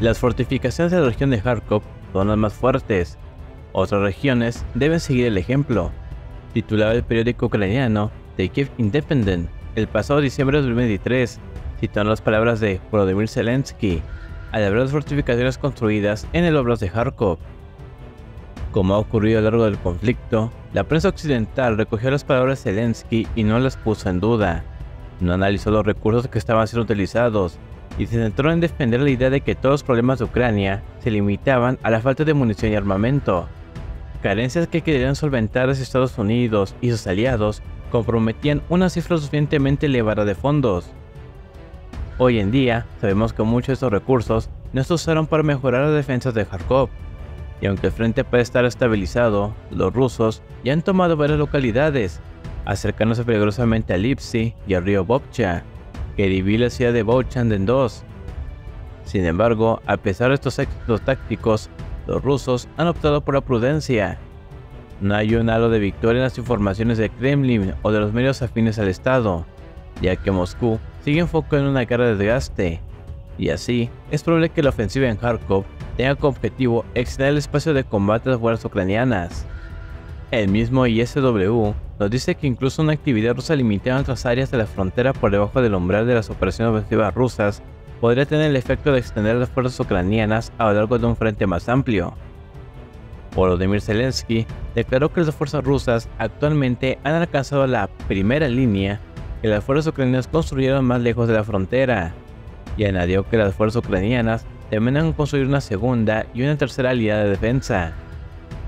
Las fortificaciones de la región de Járkov son las más fuertes. Otras regiones deben seguir el ejemplo, titulaba el periódico ucraniano The Kiev Independent el pasado diciembre de 2023, citando las palabras de Volodymyr Zelensky al hablar de las fortificaciones construidas en el Oblast de Kharkov. Como ha ocurrido a lo largo del conflicto, la prensa occidental recogió las palabras de Zelensky y no las puso en duda. No analizó los recursos que estaban siendo utilizados y se centró en defender la idea de que todos los problemas de Ucrania se limitaban a la falta de munición y armamento. Carencias que querían solventar los Estados Unidos y sus aliados comprometían una cifra suficientemente elevada de fondos. Hoy en día, sabemos que muchos de estos recursos no se usaron para mejorar las defensas de Kharkov, y aunque el frente puede estar estabilizado, los rusos ya han tomado varias localidades, acercándose peligrosamente a Lyptsi y al río Bobcha, que divide la ciudad de Vovchansk en dos. Sin embargo, a pesar de estos éxitos tácticos, los rusos han optado por la prudencia. No hay un halo de victoria en las informaciones del Kremlin o de los medios afines al Estado, ya que Moscú sigue enfocado en una guerra de desgaste, y así es probable que la ofensiva en Kharkov tenga como objetivo extender el espacio de combate a las fuerzas ucranianas. El mismo ISW nos dice que incluso una actividad rusa limitada en otras áreas de la frontera por debajo del umbral de las operaciones ofensivas rusas podría tener el efecto de extender las fuerzas ucranianas a lo largo de un frente más amplio. Volodymyr Zelensky declaró que las fuerzas rusas actualmente han alcanzado la primera línea que las fuerzas ucranianas construyeron más lejos de la frontera, y añadió que las fuerzas ucranianas temen construir una segunda y una tercera línea de defensa.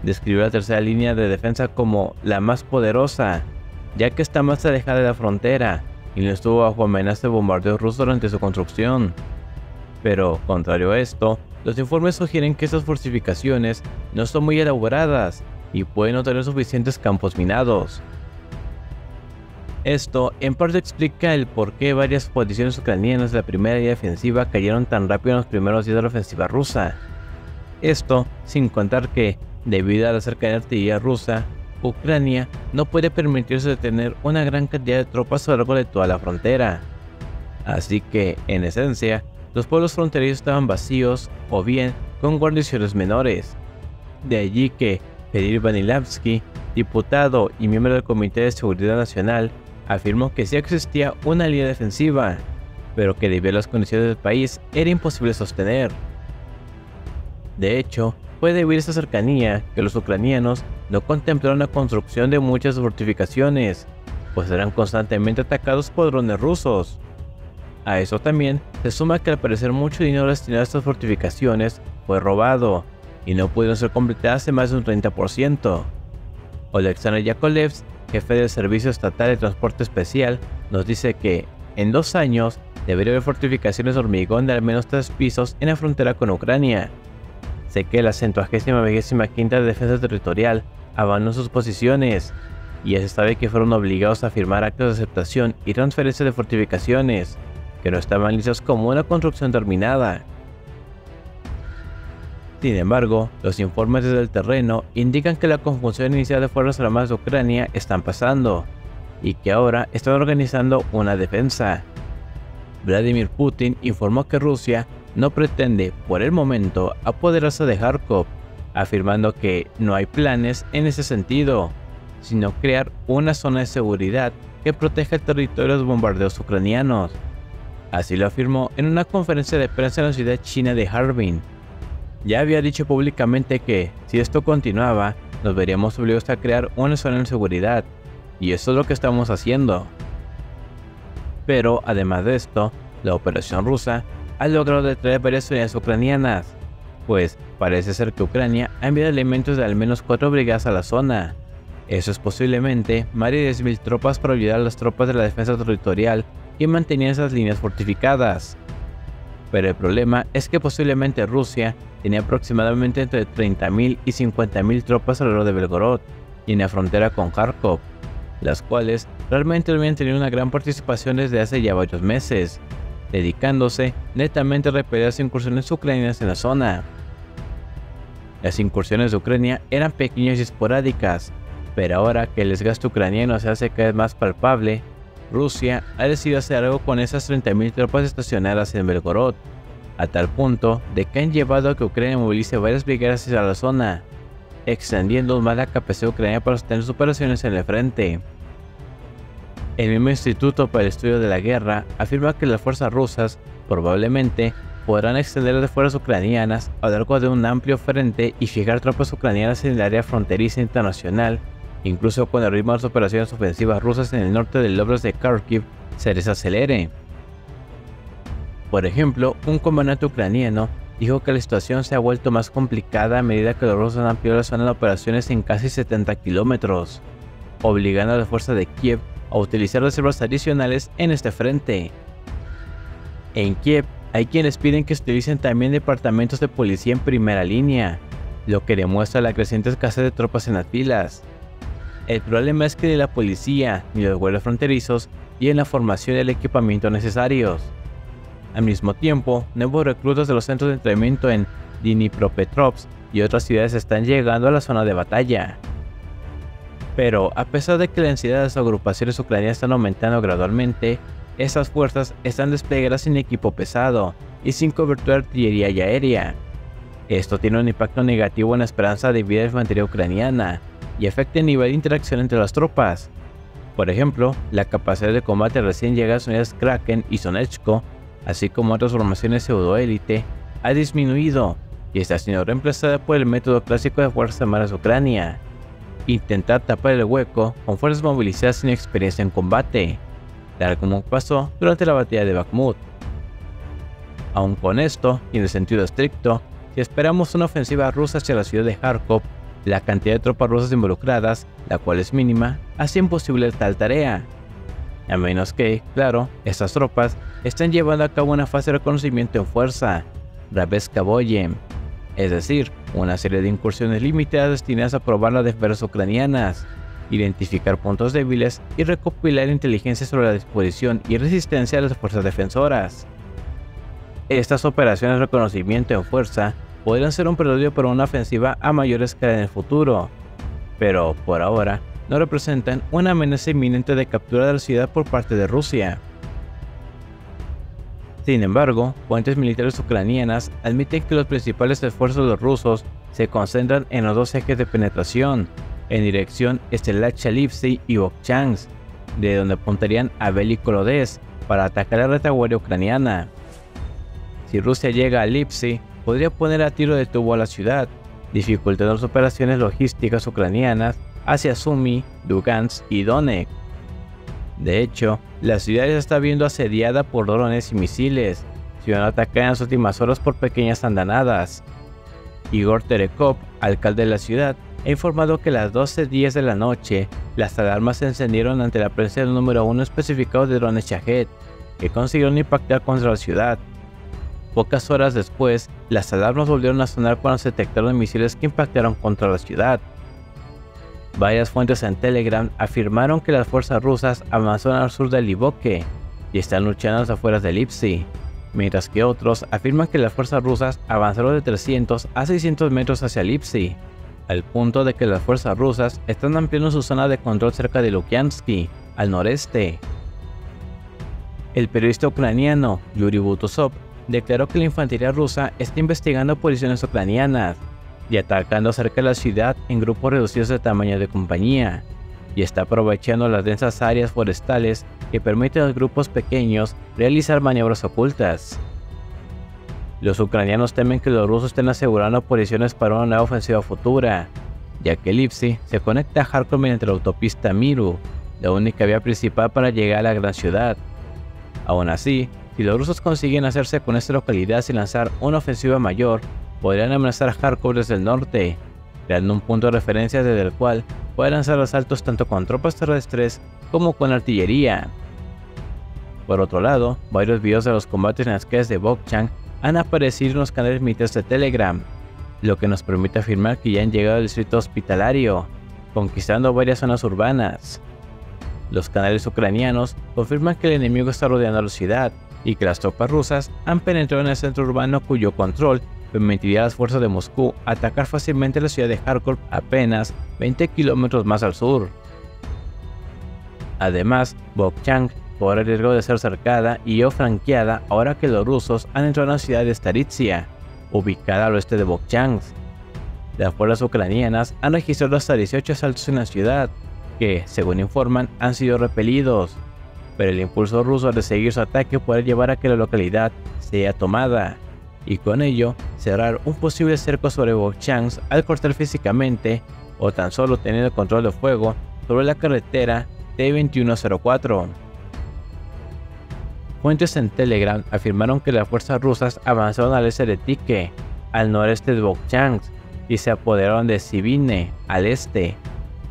Describió la tercera línea de defensa como la más poderosa, ya que está más alejada de la frontera y no estuvo bajo amenaza de bombardeos rusos durante su construcción. Pero, contrario a esto, los informes sugieren que estas fortificaciones no son muy elaboradas y pueden no tener suficientes campos minados. Esto en parte explica el por qué varias posiciones ucranianas de la primera línea defensiva cayeron tan rápido en los primeros días de la ofensiva rusa. Esto sin contar que, debido a la cercanía de artillería rusa, Ucrania no puede permitirse tener una gran cantidad de tropas a lo largo de toda la frontera. Así que, en esencia, los pueblos fronterizos estaban vacíos o bien con guarniciones menores. De allí que Fedir Vanilavsky, diputado y miembro del Comité de Seguridad Nacional, afirmó que sí existía una línea defensiva, pero que debido a las condiciones del país era imposible sostener. De hecho, fue debido a esta cercanía que los ucranianos no contemplaron la construcción de muchas fortificaciones, pues eran constantemente atacados por drones rusos. A eso también se suma que al parecer mucho dinero destinado a estas fortificaciones fue robado y no pudieron ser completadas en más de un 30%. Oleksandr Yakovlev, jefe del Servicio Estatal de Transporte Especial, nos dice que en 2 años debería haber fortificaciones de hormigón de al menos 3 pisos en la frontera con Ucrania. Sé que la 125ª Defensa Territorial abandonó sus posiciones, y ya se sabe que fueron obligados a firmar actos de aceptación y transferencia de fortificaciones, que no estaban listos como una construcción terminada. Sin embargo, los informes desde el terreno indican que la conjunción inicial de Fuerzas Armadas de Ucrania están pasando, y que ahora están organizando una defensa. Vladimir Putin informó que Rusia no pretende, por el momento, apoderarse de Kharkov, afirmando que no hay planes en ese sentido, sino crear una zona de seguridad que proteja el territorio de los bombardeos ucranianos. Así lo afirmó en una conferencia de prensa en la ciudad china de Harbin. Ya había dicho públicamente que, si esto continuaba, nos veríamos obligados a crear una zona de seguridad, y eso es lo que estamos haciendo. Pero, además de esto, la operación rusa ha logrado detraer varias unidades ucranianas, pues parece ser que Ucrania ha enviado elementos de al menos 4 brigadas a la zona. Eso es posiblemente más de 10.000 tropas para ayudar a las tropas de la defensa territorial que mantenían esas líneas fortificadas. Pero el problema es que posiblemente Rusia tenía aproximadamente entre 30.000 y 50.000 tropas alrededor de Belgorod y en la frontera con Kharkov, las cuales realmente habían tenido una gran participación desde hace ya varios meses, dedicándose netamente a repeler las incursiones ucranianas en la zona. Las incursiones de Ucrania eran pequeñas y esporádicas, pero ahora que el desgaste ucraniano se hace cada vez más palpable, Rusia ha decidido hacer algo con esas 30.000 tropas estacionadas en Belgorod, a tal punto de que han llevado a que Ucrania movilice varias brigadas hacia la zona, extendiendo más la capacidad ucraniana para sostener sus operaciones en el frente. El mismo Instituto para el Estudio de la Guerra afirma que las fuerzas rusas probablemente podrán extender las fuerzas ucranianas a lo largo de un amplio frente y fijar tropas ucranianas en el área fronteriza internacional, incluso cuando el ritmo de las operaciones ofensivas rusas en el norte del Oblast de Kharkov se desacelere. Por ejemplo, un comandante ucraniano dijo que la situación se ha vuelto más complicada a medida que los rusos han ampliado la zona de operaciones en casi 70 kilómetros, obligando a las fuerzas de Kiev a utilizar reservas adicionales en este frente. En Kiev hay quienes piden que se utilicen también departamentos de policía en primera línea, lo que demuestra la creciente escasez de tropas en las filas. El problema es que ni la policía ni los guardias fronterizos tienen la formación y el equipamiento necesarios. Al mismo tiempo, nuevos reclutas de los centros de entrenamiento en Dnipropetrovsk y otras ciudades están llegando a la zona de batalla. Pero a pesar de que la densidad de las agrupaciones ucranianas están aumentando gradualmente, estas fuerzas están desplegadas sin equipo pesado y sin cobertura de artillería y aérea. Esto tiene un impacto negativo en la esperanza de vida de la infantería ucraniana y afecta el nivel de interacción entre las tropas. Por ejemplo, la capacidad de combate recién llegada a las unidades Kraken y Sonechko, así como otras formaciones pseudoélite, ha disminuido y está siendo reemplazada por el método clásico de Fuerzas Armadas de Ucrania: intentar tapar el hueco con fuerzas movilizadas sin experiencia en combate, tal como pasó durante la batalla de Bakhmut. Aun con esto, y en el sentido estricto, si esperamos una ofensiva rusa hacia la ciudad de Járkov, la cantidad de tropas rusas involucradas, la cual es mínima, hace imposible tal tarea. A menos que, claro, estas tropas están llevando a cabo una fase de reconocimiento en fuerza, Rabezkavoye, es decir, una serie de incursiones limitadas destinadas a probar las defensas ucranianas, identificar puntos débiles y recopilar inteligencia sobre la disposición y resistencia de las fuerzas defensoras. Estas operaciones de reconocimiento en fuerza podrían ser un preludio para una ofensiva a mayor escala en el futuro, pero por ahora no representan una amenaza inminente de captura de la ciudad por parte de Rusia. Sin embargo, fuentes militares ucranianas admiten que los principales esfuerzos de los rusos se concentran en los dos ejes de penetración, en dirección Lyptsi y Vovchansk, de donde apuntarían a Belgorod para atacar a la retaguardia ucraniana. Si Rusia llega a Lyptsi, podría poner a tiro de tubo a la ciudad, dificultando las operaciones logísticas ucranianas hacia Sumy, Dugansk y Donek. De hecho, la ciudad ya está viendo asediada por drones y misiles, siendo atacada en las últimas horas por pequeñas andanadas. Igor Terekov, alcalde de la ciudad, ha informado que a las 12:10 de la noche, las alarmas se encendieron ante la presencia del número 1 especificado de drones Shahed, que consiguieron impactar contra la ciudad. Pocas horas después, las alarmas volvieron a sonar cuando se detectaron misiles que impactaron contra la ciudad. Varias fuentes en Telegram afirmaron que las fuerzas rusas avanzaron al sur del Liboke y están luchando a las afueras de Lyptsi, mientras que otros afirman que las fuerzas rusas avanzaron de 300 a 600 metros hacia Lyptsi, al punto de que las fuerzas rusas están ampliando su zona de control cerca de Lukyansky, al noreste. El periodista ucraniano Yuri Butusov declaró que la infantería rusa está investigando posiciones ucranianas y atacando cerca de la ciudad en grupos reducidos de tamaño de compañía, y está aprovechando las densas áreas forestales que permiten a los grupos pequeños realizar maniobras ocultas. Los ucranianos temen que los rusos estén asegurando posiciones para una nueva ofensiva futura, ya que Lyptsi se conecta a Kharkov mediante la autopista Miru, la única vía principal para llegar a la gran ciudad. Aún así, si los rusos consiguen hacerse con esta localidad sin lanzar una ofensiva mayor, podrían amenazar a Kharkov desde el norte, creando un punto de referencia desde el cual pueden lanzar asaltos tanto con tropas terrestres como con artillería. Por otro lado, varios videos de los combates en las calles de Vovchansk han aparecido en los canales militares de Telegram, lo que nos permite afirmar que ya han llegado al distrito hospitalario, conquistando varias zonas urbanas. Los canales ucranianos confirman que el enemigo está rodeando a la ciudad y que las tropas rusas han penetrado en el centro urbano, cuyo control permitiría a las fuerzas de Moscú atacar fácilmente la ciudad de Kharkov, apenas 20 kilómetros más al sur. Además, Vovchansk por el riesgo de ser cercada y o franqueada ahora que los rusos han entrado a la ciudad de Staritsia, ubicada al oeste de Vovchansk. Las fuerzas ucranianas han registrado hasta 18 asaltos en la ciudad, que, según informan, han sido repelidos, pero el impulso ruso de seguir su ataque puede llevar a que la localidad sea tomada, y con ello cerrar un posible cerco sobre Vovchansk al cortar físicamente o tan solo teniendo control de fuego sobre la carretera T-2104. Fuentes en Telegram afirmaron que las fuerzas rusas avanzaron al este de Tike, al noreste de Vovchansk, y se apoderaron de Sibine, al este,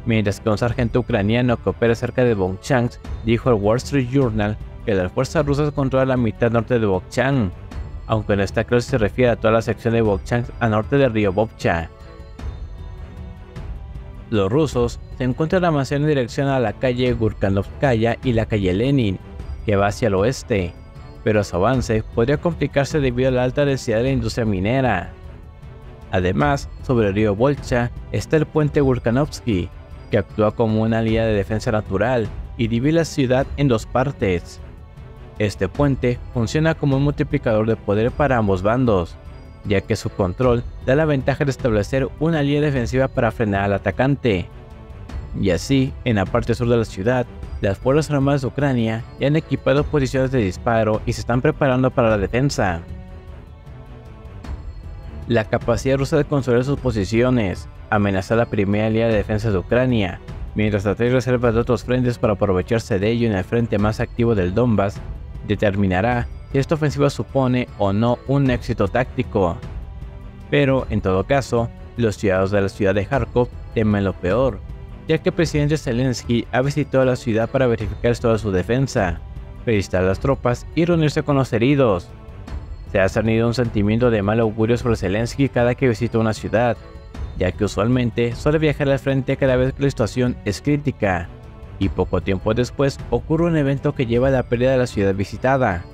mientras que un sargento ucraniano que opera cerca de Vovchansk dijo al Wall Street Journal que las fuerzas rusas controlan la mitad norte de Vovchansk, aunque en esta clase se refiere a toda la sección de Vovchansk al norte del río Bobcha. Los rusos se encuentran avanzando en dirección a la calle Gurkanovskaya y la calle Lenin, que va hacia el oeste, pero su avance podría complicarse debido a la alta densidad de la industria minera. Además, sobre el río Volcha está el puente Gurkanovsky, que actúa como una línea de defensa natural y divide la ciudad en dos partes. Este puente funciona como un multiplicador de poder para ambos bandos, ya que su control da la ventaja de establecer una línea defensiva para frenar al atacante. Y así, en la parte sur de la ciudad, las fuerzas armadas de Ucrania ya han equipado posiciones de disparo y se están preparando para la defensa. La capacidad rusa de consolidar sus posiciones amenaza la primera línea de defensa de Ucrania, mientras atrae reservas de otros frentes para aprovecharse de ello en el frente más activo del Donbass, determinará si esta ofensiva supone o no un éxito táctico. Pero, en todo caso, los ciudadanos de la ciudad de Járkov temen lo peor, ya que el presidente Zelensky ha visitado la ciudad para verificar toda su defensa, felicitar a las tropas y reunirse con los heridos. Se ha cernido un sentimiento de mal augurio sobre Zelensky cada que visita una ciudad, ya que usualmente suele viajar al frente cada vez que la situación es crítica, y poco tiempo después ocurre un evento que lleva a la pérdida de la ciudad visitada.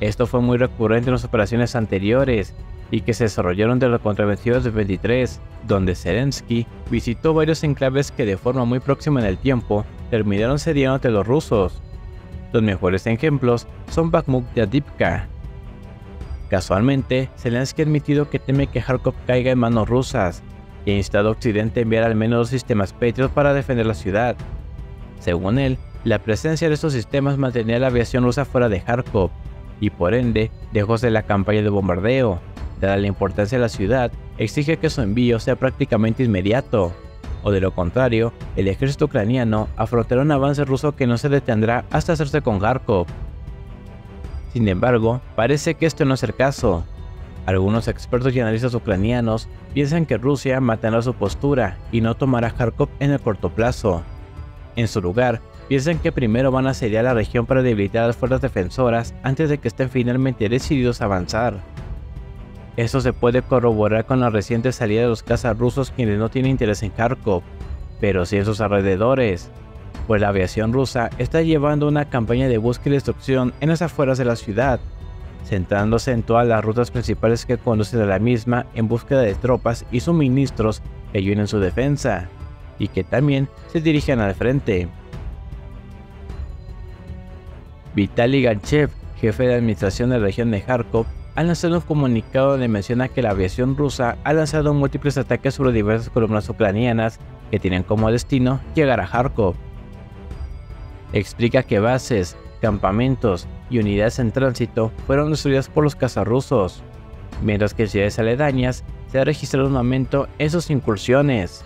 Esto fue muy recurrente en las operaciones anteriores y que se desarrollaron de los contraventivos de 23, donde Zelensky visitó varios enclaves que de forma muy próxima en el tiempo terminaron cediendo ante los rusos. Los mejores ejemplos son Bakhmut y Avdiivka. Casualmente, Zelensky ha admitido que teme que Járkov caiga en manos rusas y ha instado a Occidente a enviar al menos 2 sistemas Patriot para defender la ciudad. Según él, la presencia de estos sistemas mantenía a la aviación rusa fuera de Járkov, y por ende, dejóse la campaña de bombardeo. Dada la importancia de la ciudad, exige que su envío sea prácticamente inmediato, o de lo contrario, el ejército ucraniano afrontará un avance ruso que no se detendrá hasta hacerse con Járkov. Sin embargo, parece que esto no es el caso. Algunos expertos y analistas ucranianos piensan que Rusia mantendrá su postura y no tomará Járkov en el corto plazo. En su lugar, piensan que primero van a asediar la región para debilitar a las fuerzas defensoras antes de que estén finalmente decididos a avanzar. Esto se puede corroborar con la reciente salida de los cazas rusos, quienes no tienen interés en Járkov, pero sí en sus alrededores, pues la aviación rusa está llevando una campaña de búsqueda y destrucción en las afueras de la ciudad, centrándose en todas las rutas principales que conducen a la misma en búsqueda de tropas y suministros que ayuden en su defensa, y que también se dirigen al frente. Vitali Ganchev, jefe de administración de la región de Járkov, ha lanzado un comunicado donde menciona que la aviación rusa ha lanzado múltiples ataques sobre diversas columnas ucranianas que tienen como destino llegar a Járkov. Explica que bases, campamentos y unidades en tránsito fueron destruidas por los cazarrusos, mientras que en ciudades aledañas se ha registrado un aumento en sus incursiones.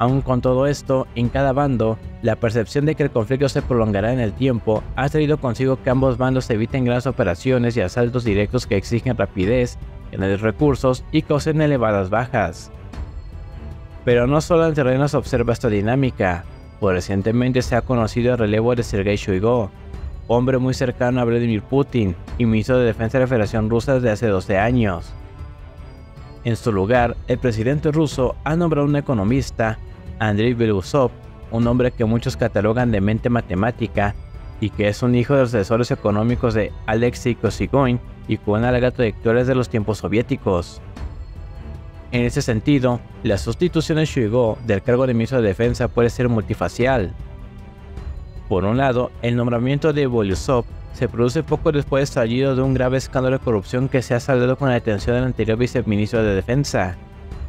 Aun con todo esto, en cada bando, la percepción de que el conflicto se prolongará en el tiempo ha traído consigo que ambos bandos eviten grandes operaciones y asaltos directos que exigen rapidez, grandes recursos y causen elevadas bajas. Pero no solo en terreno se observa esta dinámica, pues recientemente se ha conocido el relevo de Sergei Shoigu, hombre muy cercano a Vladimir Putin y ministro de Defensa de la Federación Rusa desde hace 12 años. En su lugar, el presidente ruso ha nombrado un economista, Andrei Belousov, un hombre que muchos catalogan de mente matemática y que es un hijo de los asesores económicos de Alexei Kosygin y con una larga trayectoria desde los tiempos soviéticos. En ese sentido, la sustitución de Shoigu del cargo de ministro de Defensa puede ser multifacial. Por un lado, el nombramiento de Belousov se produce poco después del estallido de un grave escándalo de corrupción que se ha saldado con la detención del anterior viceministro de Defensa,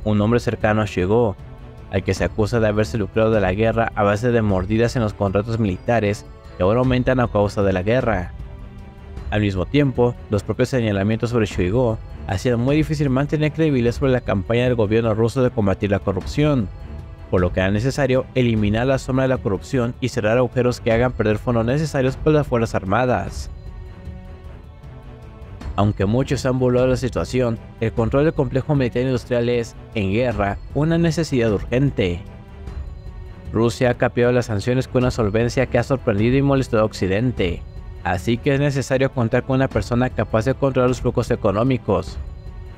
un hombre cercano a Shoigu, al que se acusa de haberse lucrado de la guerra a base de mordidas en los contratos militares que ahora aumentan a causa de la guerra. Al mismo tiempo, los propios señalamientos sobre Shoigu hacían muy difícil mantener credibilidad sobre la campaña del gobierno ruso de combatir la corrupción, por lo que era necesario eliminar la sombra de la corrupción y cerrar agujeros que hagan perder fondos necesarios para las Fuerzas Armadas. Aunque muchos han burlado de la situación, el control del complejo militar industrial es, en guerra, una necesidad urgente. Rusia ha capeado las sanciones con una solvencia que ha sorprendido y molestado a Occidente, así que es necesario contar con una persona capaz de controlar los flujos económicos.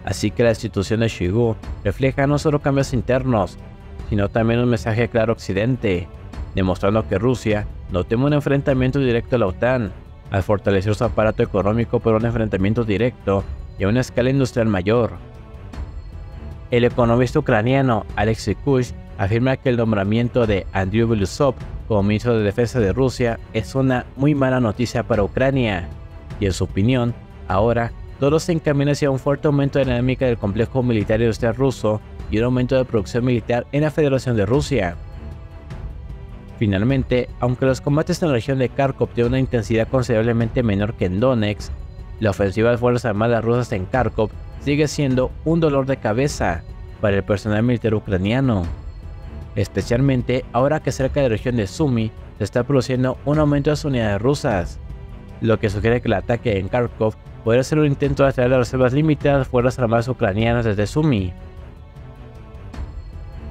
Así que la institución de Shoigu refleja no solo cambios internos, sino también un mensaje claro a Occidente, demostrando que Rusia no teme un enfrentamiento directo a la OTAN, al fortalecer su aparato económico por un enfrentamiento directo y a una escala industrial mayor. El economista ucraniano Alexei Kush afirma que el nombramiento de Andrei Belousov como ministro de Defensa de Rusia es una muy mala noticia para Ucrania, y en su opinión, ahora todo se encamina hacia un fuerte aumento de la dinámica del complejo militar industrial ruso y un aumento de producción militar en la Federación de Rusia. Finalmente, aunque los combates en la región de Kharkov tienen una intensidad considerablemente menor que en Donetsk, la ofensiva de las Fuerzas Armadas rusas en Kharkov sigue siendo un dolor de cabeza para el personal militar ucraniano, especialmente ahora que cerca de la región de Sumy se está produciendo un aumento de las unidades rusas, lo que sugiere que el ataque en Kharkov podría ser un intento de atraer las reservas limitadas de las Fuerzas Armadas ucranianas desde Sumy.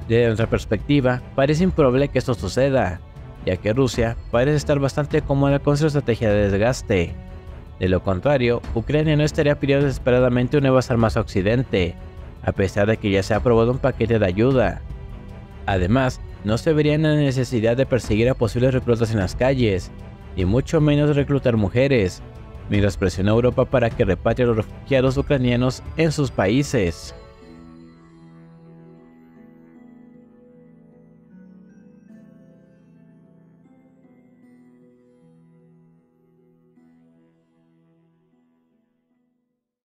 Desde nuestra perspectiva, parece improbable que esto suceda, ya que Rusia parece estar bastante cómoda con su estrategia de desgaste. De lo contrario, Ucrania no estaría pidiendo desesperadamente nuevas armas a Occidente, a pesar de que ya se ha aprobado un paquete de ayuda. Además, no se verían la necesidad de perseguir a posibles reclutas en las calles, ni mucho menos reclutar mujeres, mientras presiona a Europa para que repatrie a los refugiados ucranianos en sus países.